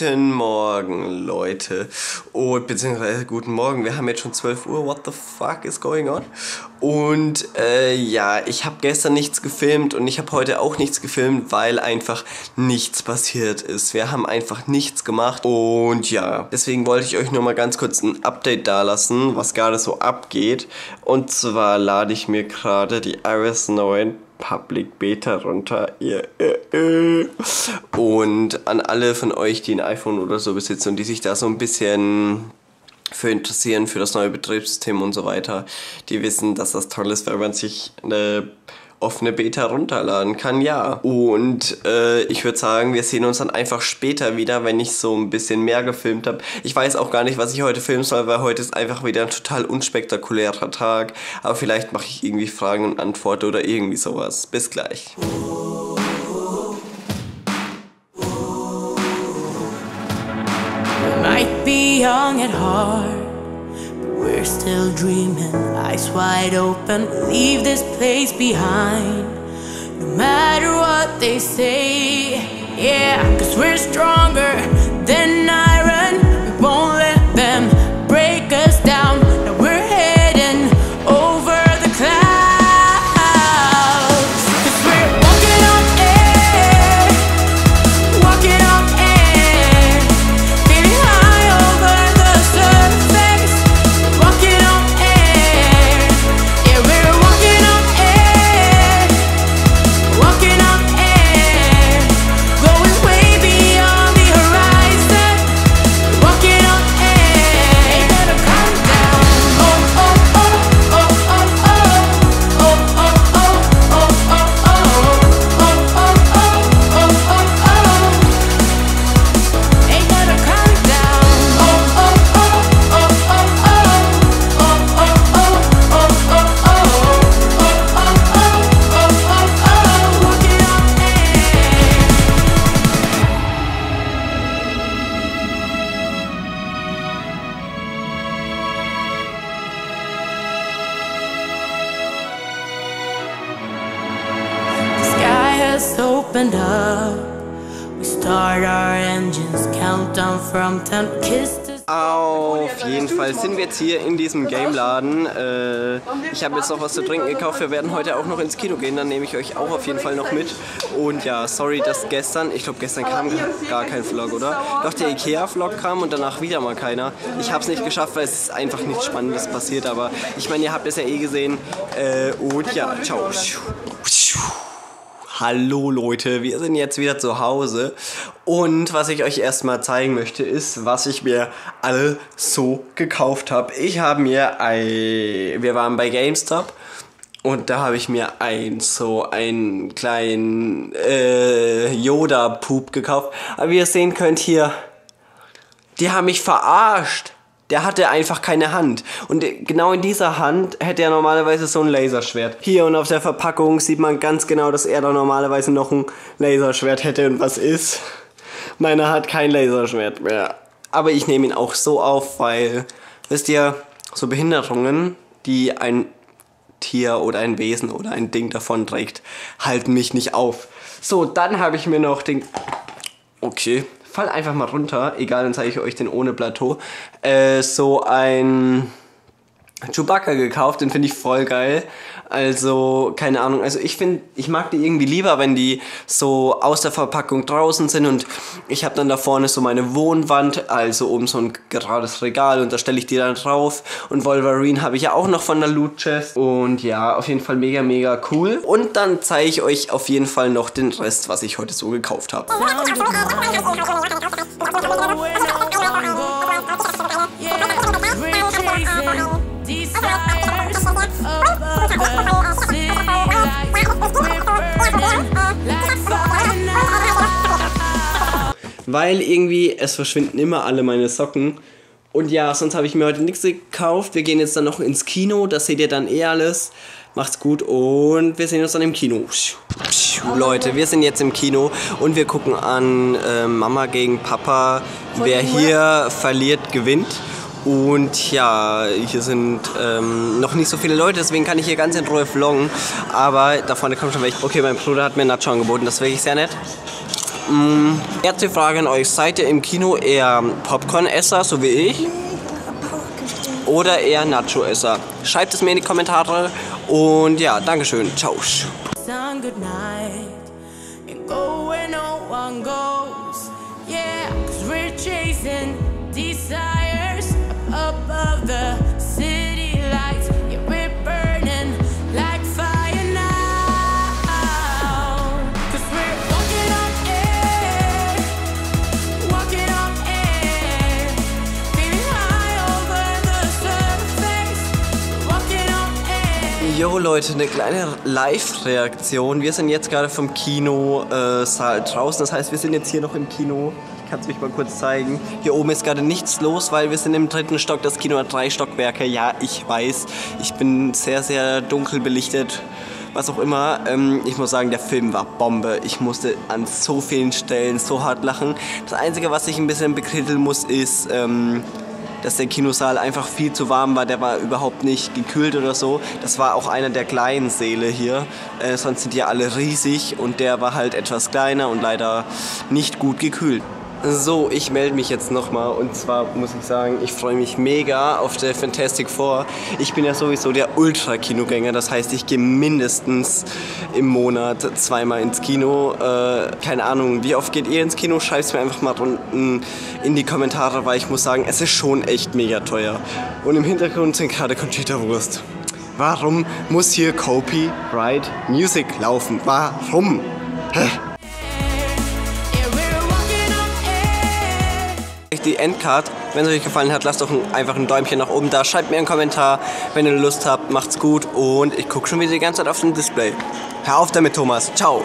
Guten Morgen, Leute. Und beziehungsweise guten Morgen. Wir haben jetzt schon 12 Uhr. What the fuck is going on? Und ja, ich habe gestern nichts gefilmt und ich habe heute auch nichts gefilmt, weil einfach nichts passiert ist. Wir haben einfach nichts gemacht. Und ja, deswegen wollte ich euch nur mal ganz kurz ein Update dalassen, was gerade so abgeht. Und zwar lade ich mir gerade die iris 9 Public Beta runter. Und an alle von euch, die ein iPhone oder so besitzen und die sich da so ein bisschen für interessieren, für das neue Betriebssystem und so weiter, die wissen, dass das toll ist, wenn man sich eine offene Beta runterladen kann, ja. Und ich würde sagen, wir sehen uns dann einfach später wieder, wenn ich so ein bisschen mehr gefilmt habe. Ich weiß auch gar nicht, was ich heute filmen soll, weil heute ist einfach wieder ein total unspektakulärer Tag. Aber vielleicht mache ich irgendwie Fragen und Antworten oder irgendwie sowas. Bis gleich. Might be young at heart, but we're still dreaming, eyes wide open, leave this place behind, no matter what they say, yeah, cause we're stronger than iron, we won't let them break us down, now we're heading over the clouds, cause we're walking on air, feeling high. Opened up, we start our engines, count down from 10, kiss. Auf jeden Fall sind wir jetzt hier in diesem Game-Laden. Ich habe jetzt noch was zu trinken gekauft. Wir werden heute auch noch ins Kino gehen. Dann nehme ich euch auch auf jeden Fall noch mit. Und ja, sorry, dass gestern, ich glaube gestern kam gar kein Vlog, oder? Doch der Ikea-Vlog kam und danach wieder mal keiner. Ich habe es nicht geschafft, weil es ist einfach nichts Spannendes passiert. Aber ich meine, ihr habt es ja eh gesehen. Und ja, ciao. Hallo Leute, wir sind jetzt wieder zu Hause und was ich euch erstmal zeigen möchte, ist, was ich mir alle so gekauft habe. Wir waren bei GameStop und da habe ich mir einen kleinen Yoda-Pup gekauft. Aber wie ihr sehen könnt hier, die haben mich verarscht. Der hatte einfach keine Hand. Und genau in dieser Hand hätte er normalerweise so ein Laserschwert. Hier und auf der Verpackung sieht man ganz genau, dass er da normalerweise noch ein Laserschwert hätte. Und was ist? Meiner hat kein Laserschwert mehr. Aber ich nehme ihn auch so auf, weil, wisst ihr, so Behinderungen, die ein Tier oder ein Wesen oder ein Ding davonträgt, halten mich nicht auf. So, dann habe ich mir noch den... Okay. Fall einfach mal runter, egal, dann zeige ich euch den ohne Plateau, so ein Chewbacca gekauft, den finde ich voll geil, also keine Ahnung, also ich mag die irgendwie lieber, wenn die so aus der Verpackung draußen sind und ich habe dann da vorne so meine Wohnwand, also oben so ein gerades Regal und da stelle ich die dann drauf und Wolverine habe ich ja auch noch von der Loot Chest und ja, auf jeden Fall mega, mega cool und dann zeige ich euch auf jeden Fall noch den Rest, was ich heute so gekauft habe. Weil irgendwie, es verschwinden immer alle meine Socken. Und ja, sonst habe ich mir heute nichts gekauft. Wir gehen jetzt dann noch ins Kino, das seht ihr dann eh alles. Macht's gut und wir sehen uns dann im Kino. Leute, wir sind jetzt im Kino und wir gucken an Mama gegen Papa. Wer hier verliert, gewinnt. Und ja, hier sind noch nicht so viele Leute, deswegen kann ich hier ganz in Ruhe vloggen. Aber da vorne kommt schon welche. Okay, mein Bruder hat mir Nacho angeboten, das ist wirklich sehr nett. Erste Frage an euch, seid ihr im Kino eher Popcorn-Esser, so wie ich? Oder eher Nacho-Esser? Schreibt es mir in die Kommentare und ja, Dankeschön, ciao. Jo Leute, eine kleine Live-Reaktion. Wir sind jetzt gerade vom Kinosaal draußen. Das heißt, wir sind jetzt hier noch im Kino. Ich kann es euch mal kurz zeigen. Hier oben ist gerade nichts los, weil wir sind im 3. Stock. Das Kino hat 3 Stockwerke. Ja, ich weiß. Ich bin sehr, sehr dunkel belichtet. Was auch immer. Ich muss sagen, der Film war Bombe. Ich musste an so vielen Stellen so hart lachen. Das Einzige, was ich ein bisschen bekritteln muss, ist... dass der Kinosaal einfach viel zu warm war, der war überhaupt nicht gekühlt oder so. Das war auch einer der kleinen Säle hier, sonst sind die alle riesig und der war halt etwas kleiner und leider nicht gut gekühlt. So, ich melde mich jetzt nochmal und zwar muss ich sagen, ich freue mich mega auf der Fantastic Four. Ich bin ja sowieso der Ultra-Kinogänger, das heißt, ich gehe mindestens im Monat 2-mal ins Kino. Keine Ahnung, wie oft geht ihr ins Kino? Schreibt es mir einfach mal unten in die Kommentare, weil ich muss sagen, es ist schon echt mega teuer. Und im Hintergrund sind gerade Conchita Wurst. Warum muss hier Copyright Music laufen? Warum? Hä? Die Endcard. Wenn es euch gefallen hat, lasst doch einfach ein Däumchen nach oben da. Schreibt mir einen Kommentar, wenn ihr Lust habt. Macht's gut und ich gucke schon wieder die ganze Zeit auf dem Display. Hör auf damit, Thomas. Ciao.